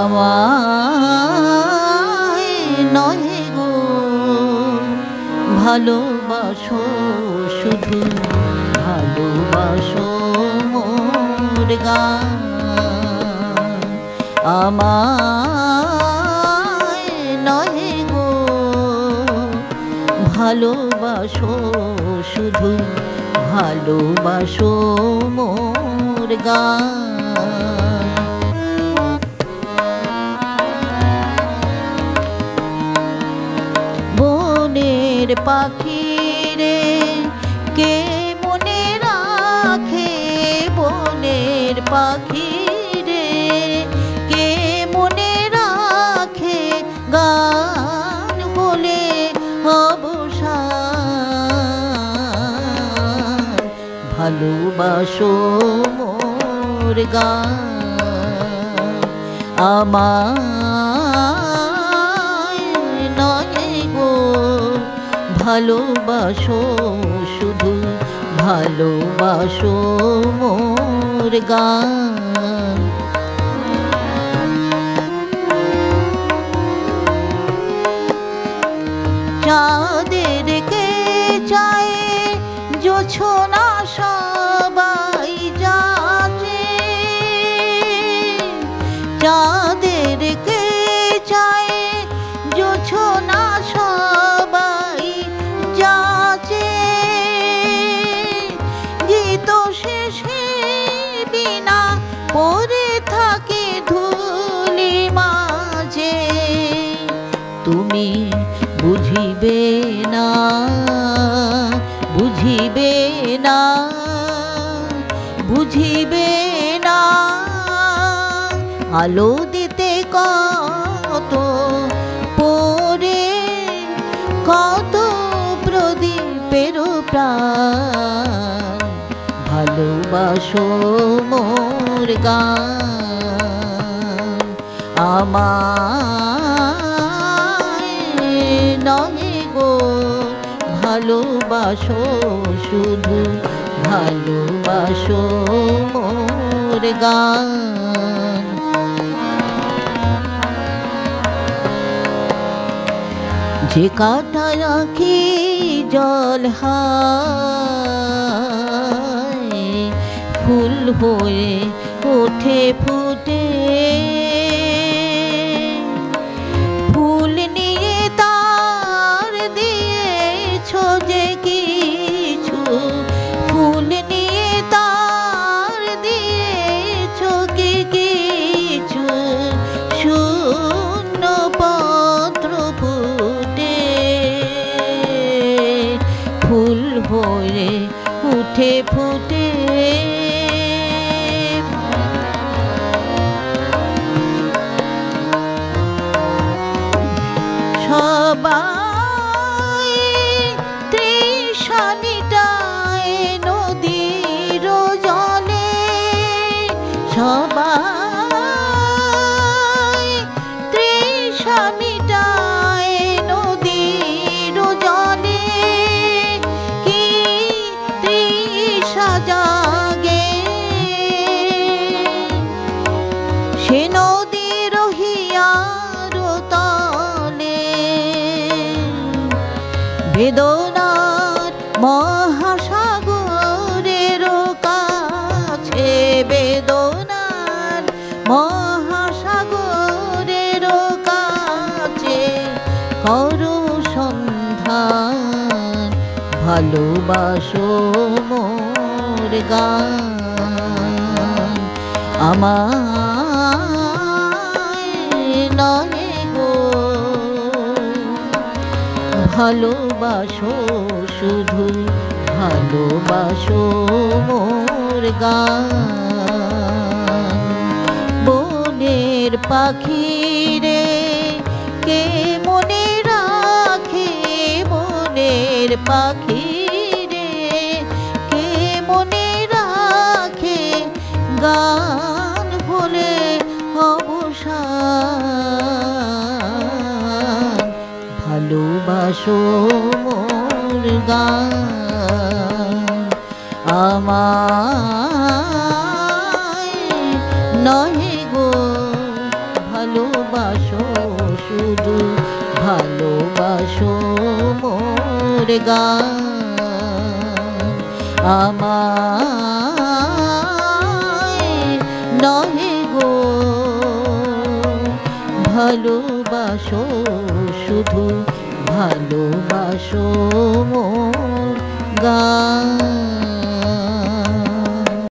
আমায় নহে গো ভালোবাসো শুধু ভালোবাসো মোর গান আমায় নহে গো ভালোবাসো শুধু ভালোবাসো মোর গান পাখিরে কে মনে রাখে বনের পাখিরে কে মনে রাখে গান বলে অবসান ভালোবাসো মোর গান আমার ভালোবাসো শুধু ভালোবাসো মোর গান চাঁদেরকে চায় জোছনা সবাই যাচে চাঁদেরকে চায় জোছনা পরে থাকে ধুলি মাঝে তুমি বুঝিবে না বুঝিবে না আলো দিতে কত পরে কত প্রদীপের প্রাণ ভালোবাসো মোর গান আমায় নহে গো ভালোবাসো শুধু ভালোবাসো মোর গান যে কাটা রাখি জল ফুল হয়ে ওঠে ফুটে ফুল নিয়ে তার দিয়েছো যে কিছু ফুল নিয়ে তার দিয়েছো কি কিছু শূন্য পত্র ফুটে ফুল হয়ে উঠে ফুটে সবাই তৃষা মিটায় নদীর জলে সবাই তৃষা মিটায় নদীর জলে কি তৃষা জাগে সে নদী রহিয়া বেদনার মহাসাগরের কাছে বেদনার মহাসাগরের কাছে করো সন্ধান ভালোবাসো মোর গান আমায় নহে গো ভালোবাসো শুধু ভালোবাসো মোর গান বনের পাখিরে কে মনে রাখে বনের পাখিরে কে মনে রাখে গান বলে অবসান ভালোবাসো মোর গান আমায় নহে গো মোর গান আমায় নাহে গো ভালোবাসো শুধু ভালোবাসো মোর গান।